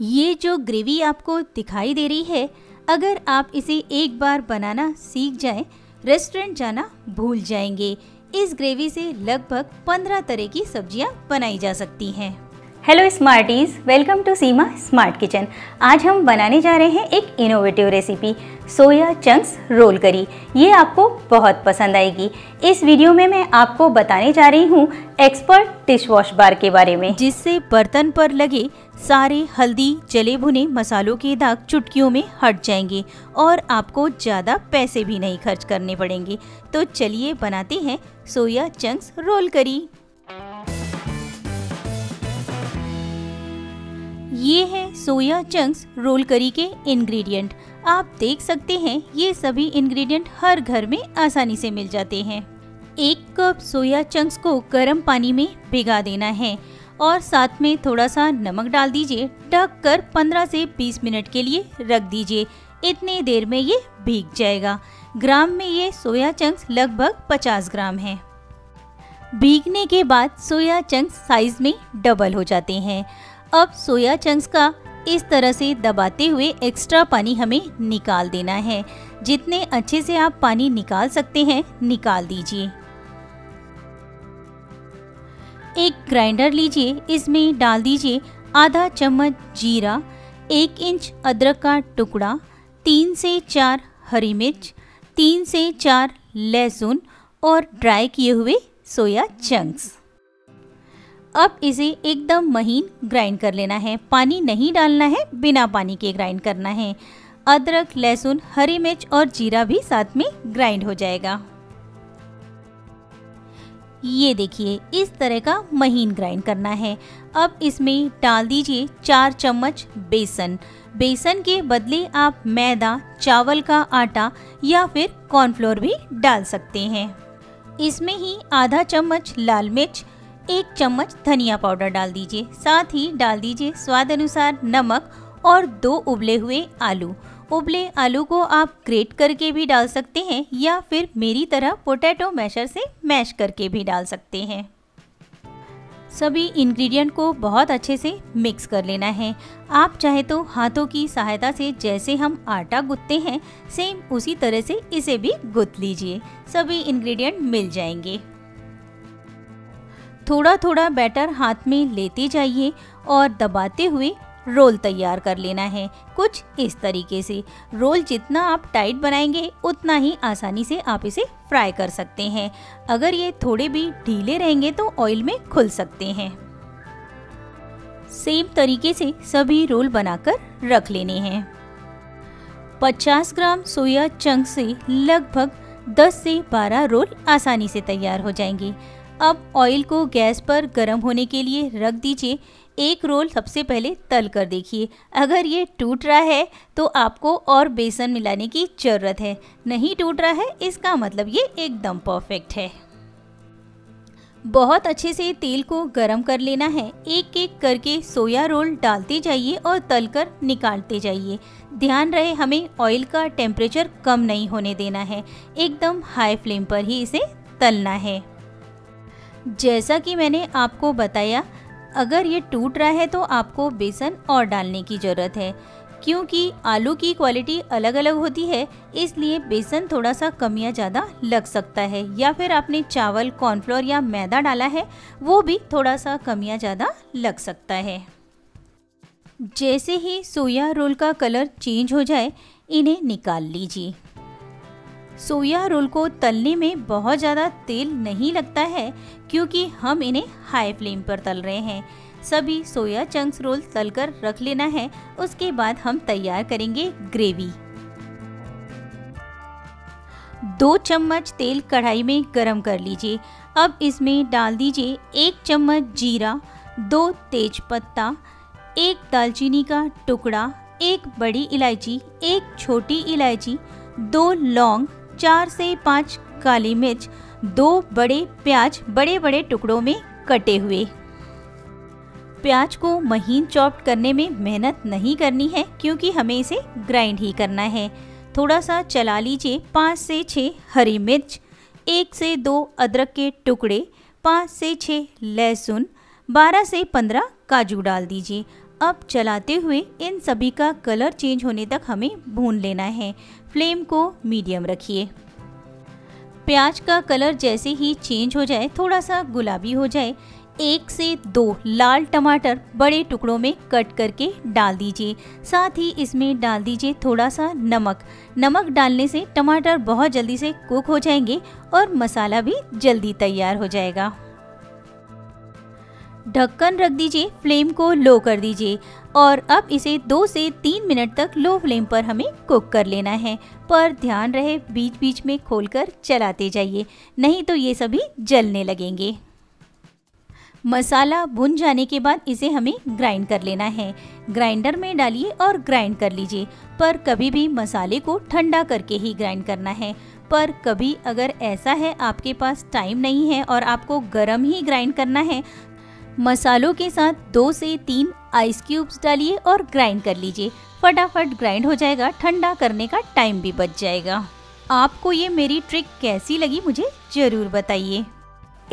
ये जो ग्रेवी आपको दिखाई दे रही है, अगर आप इसे एक बार बनाना सीख जाएं, रेस्टोरेंट जाना भूल जाएंगे। इस ग्रेवी से लगभग 15 तरह की सब्जियां बनाई जा सकती हैं। Hello smarties, welcome to Seema smart kitchen. आज हम बनाने जा रहे हैं एक innovative recipe, soya chunks roll curry. ये आपको बहुत पसंद आएगी। इस वीडियो में मैं आपको बताने जा रही हूँ एक्सपर्ट डिशवॉश बार के बारे में, जिससे बर्तन पर लगे सारे हल्दी जले भुने मसालों के दाग चुटकियों में हट जाएंगे और आपको ज़्यादा पैसे भी नहीं खर्च करने पड़ेंगे। तो चलिए बनाते हैं सोया चंक्स रोल करी। ये है सोया चंक्स रोल करी के इंग्रेडिएंट। आप देख सकते हैं ये सभी इंग्रेडिएंट हर घर में आसानी से मिल जाते हैं। 1 कप सोया चंक्स को गर्म पानी में भिगा देना है और साथ में थोड़ा सा नमक डाल दीजिए। ढक कर 15 से 20 मिनट के लिए रख दीजिए। इतनी देर में ये भीग जाएगा। ग्राम में ये सोया चंक्स लगभग 50 ग्राम है। भीगने के बाद सोया चंक्स साइज में डबल हो जाते हैं। अब सोया चंक्स का इस तरह से दबाते हुए एक्स्ट्रा पानी हमें निकाल देना है। जितने अच्छे से आप पानी निकाल सकते हैं निकाल दीजिए। एक ग्राइंडर लीजिए, इसमें डाल दीजिए आधा चम्मच जीरा, 1 इंच अदरक का टुकड़ा, 3 से 4 हरी मिर्च, 3 से 4 लहसुन और ड्राई किए हुए सोया चंक्स। अब इसे एकदम महीन ग्राइंड कर लेना है। पानी नहीं डालना है, बिना पानी के ग्राइंड करना है। अदरक, लहसुन, हरी मिर्च और जीरा भी साथ में ग्राइंड हो जाएगा। ये देखिए, इस तरह का महीन ग्राइंड करना है। अब इसमें डाल दीजिए 4 चम्मच बेसन। बेसन के बदले आप मैदा, चावल का आटा या फिर कॉर्नफ्लोर भी डाल सकते हैं। इसमें ही आधा चम्मच लाल मिर्च, 1 चम्मच धनिया पाउडर डाल दीजिए। साथ ही डाल दीजिए स्वाद अनुसार नमक और 2 उबले हुए आलू। उबले आलू को आप ग्रेट करके भी डाल सकते हैं या फिर मेरी तरह पोटैटो मैशर से मैश करके भी डाल सकते हैं। सभी इंग्रेडिएंट को बहुत अच्छे से मिक्स कर लेना है। आप चाहे तो हाथों की सहायता से, जैसे हम आटा गूंथते हैं, सेम उसी तरह से इसे भी गूंथ लीजिए। सभी इंग्रेडिएंट मिल जाएंगे। थोड़ा थोड़ा बैटर हाथ में लेते जाइए और दबाते हुए रोल तैयार कर लेना है। कुछ इस तरीके से रोल जितना आप टाइट बनाएंगे उतना ही आसानी से आप इसे फ्राई कर सकते हैं। अगर ये थोड़े भी ढीले रहेंगे तो ऑयल में खुल सकते हैं। सेम तरीके से सभी रोल बनाकर रख लेने हैं। 50 ग्राम सोया चंक्स से लगभग 10 से 12 रोल आसानी से तैयार हो जाएंगे। अब ऑयल को गैस पर गर्म होने के लिए रख दीजिए। एक रोल सबसे पहले तल कर देखिए। अगर ये टूट रहा है तो आपको और बेसन मिलाने की ज़रूरत है। नहीं टूट रहा है, इसका मतलब ये एकदम परफेक्ट है। बहुत अच्छे से तेल को गर्म कर लेना है। एक एक करके सोया रोल डालते जाइए और तलकर निकालते जाइए। ध्यान रहे, हमें ऑयल का टेम्परेचर कम नहीं होने देना है। एकदम हाई फ्लेम पर ही इसे तलना है। जैसा कि मैंने आपको बताया, अगर ये टूट रहा है तो आपको बेसन और डालने की ज़रूरत है। क्योंकि आलू की क्वालिटी अलग अलग होती है, इसलिए बेसन थोड़ा सा कम या ज़्यादा लग सकता है, या फिर आपने चावल, कॉर्नफ्लोर या मैदा डाला है वो भी थोड़ा सा कम या ज़्यादा लग सकता है। जैसे ही सोया रोल का कलर चेंज हो जाए, इन्हें निकाल लीजिए। सोया रोल को तलने में बहुत ज़्यादा तेल नहीं लगता है क्योंकि हम इन्हें हाई फ्लेम पर तल रहे हैं। सभी सोया चंक्स रोल तलकर रख लेना है। उसके बाद हम तैयार करेंगे ग्रेवी। 2 चम्मच तेल कढ़ाई में गरम कर लीजिए। अब इसमें डाल दीजिए 1 चम्मच जीरा, 2 तेज पत्ता, 1 दालचीनी का टुकड़ा, 1 बड़ी इलायची, 1 छोटी इलायची, 2 लौंग, 4 से 5 काली मिर्च, 2 बड़े प्याज बड़े बड़े टुकड़ों में कटे हुए। प्याज को महीन चॉप करने में मेहनत नहीं करनी है क्योंकि हमें इसे ग्राइंड ही करना है। थोड़ा सा चला लीजिए। 5 से 6 हरी मिर्च, 1 से 2 अदरक के टुकड़े, 5 से 6 लहसुन, 12 से 15 काजू डाल दीजिए। अब चलाते हुए इन सभी का कलर चेंज होने तक हमें भून लेना है। फ्लेम को मीडियम रखिए। प्याज का कलर जैसे ही चेंज हो जाए, थोड़ा सा गुलाबी हो जाए, 1 से 2 लाल टमाटर बड़े टुकड़ों में कट करके डाल दीजिए। साथ ही इसमें डाल दीजिए थोड़ा सा नमक। नमक डालने से टमाटर बहुत जल्दी से कुक हो जाएंगे और मसाला भी जल्दी तैयार हो जाएगा। ढक्कन रख दीजिए, फ्लेम को लो कर दीजिए और अब इसे 2 से 3 मिनट तक लो फ्लेम पर हमें कुक कर लेना है। पर ध्यान रहे, बीच बीच में खोलकर चलाते जाइए, नहीं तो ये सभी जलने लगेंगे। मसाला भुन जाने के बाद इसे हमें ग्राइंड कर लेना है। ग्राइंडर में डालिए और ग्राइंड कर लीजिए। पर कभी भी मसाले को ठंडा करके ही ग्राइंड करना है। पर कभी अगर ऐसा है आपके पास टाइम नहीं है और आपको गर्म ही ग्राइंड करना है, मसालों के साथ 2 से 3 आइस क्यूब्स डालिए और ग्राइंड कर लीजिए। फटाफट ग्राइंड हो जाएगा, ठंडा करने का टाइम भी बच जाएगा। आपको ये मेरी ट्रिक कैसी लगी मुझे ज़रूर बताइए।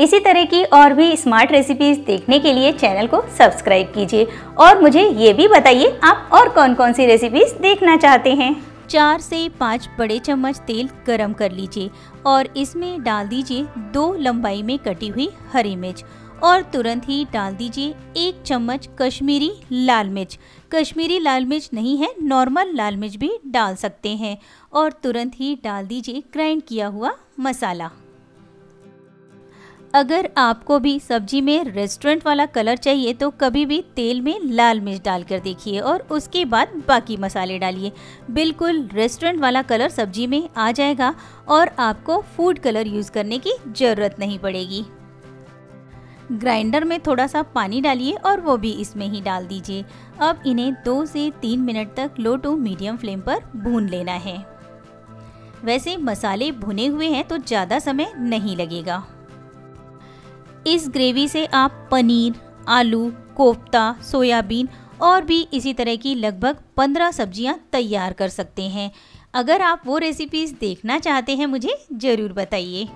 इसी तरह की और भी स्मार्ट रेसिपीज़ देखने के लिए चैनल को सब्सक्राइब कीजिए और मुझे ये भी बताइए आप और कौन कौन सी रेसिपीज़ देखना चाहते हैं। 4 से 5 बड़े चम्मच तेल गरम कर लीजिए और इसमें डाल दीजिए 2 लंबाई में कटी हुई हरी मिर्च और तुरंत ही डाल दीजिए 1 चम्मच कश्मीरी लाल मिर्च। कश्मीरी लाल मिर्च नहीं है, नॉर्मल लाल मिर्च भी डाल सकते हैं। और तुरंत ही डाल दीजिए ग्राइंड किया हुआ मसाला। अगर आपको भी सब्जी में रेस्टोरेंट वाला कलर चाहिए तो कभी भी तेल में लाल मिर्च डाल कर देखिए और उसके बाद बाकी मसाले डालिए। बिल्कुल रेस्टोरेंट वाला कलर सब्जी में आ जाएगा और आपको फूड कलर यूज़ करने की ज़रूरत नहीं पड़ेगी। ग्राइंडर में थोड़ा सा पानी डालिए और वो भी इसमें ही डाल दीजिए। अब इन्हें 2 से 3 मिनट तक लो टू मीडियम फ्लेम पर भून लेना है। वैसे मसाले भुने हुए हैं तो ज़्यादा समय नहीं लगेगा। इस ग्रेवी से आप पनीर, आलू, कोफ्ता, सोयाबीन और भी इसी तरह की लगभग 15 सब्जियां तैयार कर सकते हैं। अगर आप वो रेसिपीज़ देखना चाहते हैं मुझे ज़रूर बताइए।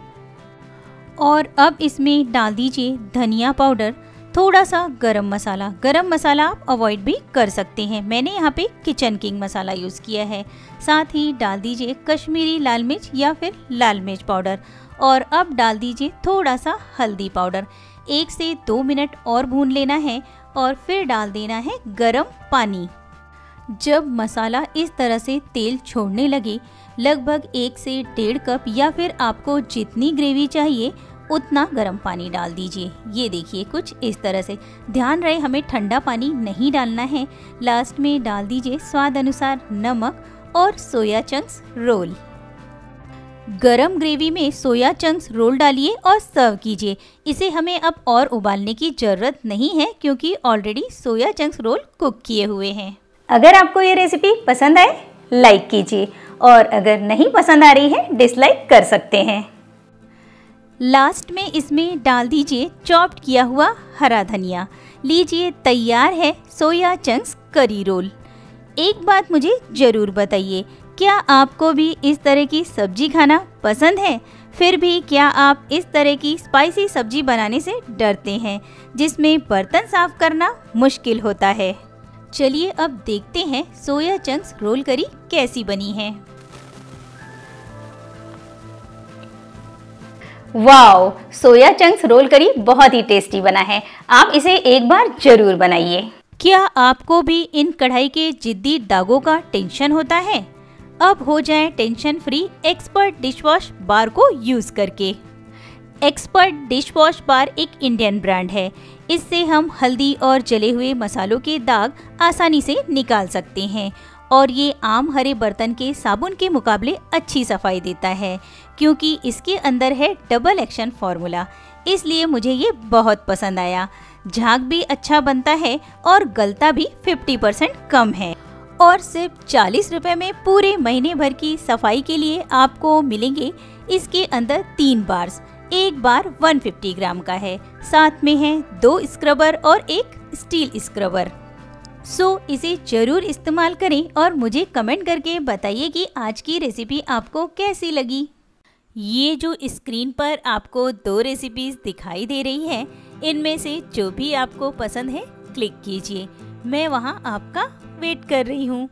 और अब इसमें डाल दीजिए धनिया पाउडर, थोड़ा सा गरम मसाला। गरम मसाला आप अवॉइड भी कर सकते हैं, मैंने यहाँ पे किचन किंग मसाला यूज़ किया है। साथ ही डाल दीजिए कश्मीरी लाल मिर्च या फिर लाल मिर्च पाउडर और अब डाल दीजिए थोड़ा सा हल्दी पाउडर। 1 से 2 मिनट और भून लेना है और फिर डाल देना है गरम पानी। जब मसाला इस तरह से तेल छोड़ने लगे, लगभग 1 से 1.5 कप या फिर आपको जितनी ग्रेवी चाहिए उतना गर्म पानी डाल दीजिए। ये देखिए कुछ इस तरह से। ध्यान रहे हमें ठंडा पानी नहीं डालना है। लास्ट में डाल दीजिए स्वाद अनुसार नमक और सोया चंक्स रोल। गरम ग्रेवी में सोया चंक्स रोल डालिए और सर्व कीजिए। इसे हमें अब और उबालने की ज़रूरत नहीं है क्योंकि already soya chunks roll cook किए हुए हैं। अगर आपको ये रेसिपी पसंद आए लाइक कीजिए और अगर नहीं पसंद आ रही है डिसलाइक कर सकते हैं। लास्ट में इसमें डाल दीजिए चॉप्ड किया हुआ हरा धनिया। लीजिए तैयार है सोया चंक्स करी रोल। एक बात मुझे ज़रूर बताइए, क्या आपको भी इस तरह की सब्जी खाना पसंद है? फिर भी क्या आप इस तरह की स्पाइसी सब्जी बनाने से डरते हैं जिसमें बर्तन साफ करना मुश्किल होता है? चलिए अब देखते हैं सोया चंक्स रोल करी कैसी बनी है। वाओ, सोया चंक्स रोल करी बहुत ही टेस्टी बना है। आप इसे एक बार जरूर बनाइए। क्या आपको भी इन कढ़ाई के जिद्दी दागों का टेंशन होता है? अब हो जाए tension free expert dishwash bar को यूज़ करके। एक्सपर्ट डिशवॉश बार एक इंडियन ब्रांड है। इससे हम हल्दी और जले हुए मसालों के दाग आसानी से निकाल सकते हैं और ये आम हरे बर्तन के साबुन के मुकाबले अच्छी सफाई देता है क्योंकि इसके अंदर है डबल एक्शन फॉर्मूला। इसलिए मुझे ये बहुत पसंद आया। झाग भी अच्छा बनता है और गलता भी 50% कम है। और सिर्फ 40 रुपये में पूरे महीने भर की सफाई के लिए आपको मिलेंगे इसके अंदर 3 बार्स। एक बार 150 ग्राम का है, साथ में है 2 स्क्रबर और 1 स्टील स्क्रबर। सो इसे ज़रूर इस्तेमाल करें और मुझे कमेंट करके बताइए कि आज की रेसिपी आपको कैसी लगी। ये जो स्क्रीन पर आपको 2 रेसिपीज़ दिखाई दे रही हैं, इनमें से जो भी आपको पसंद है क्लिक कीजिए। मैं वहाँ आपका वेट कर रही हूँ।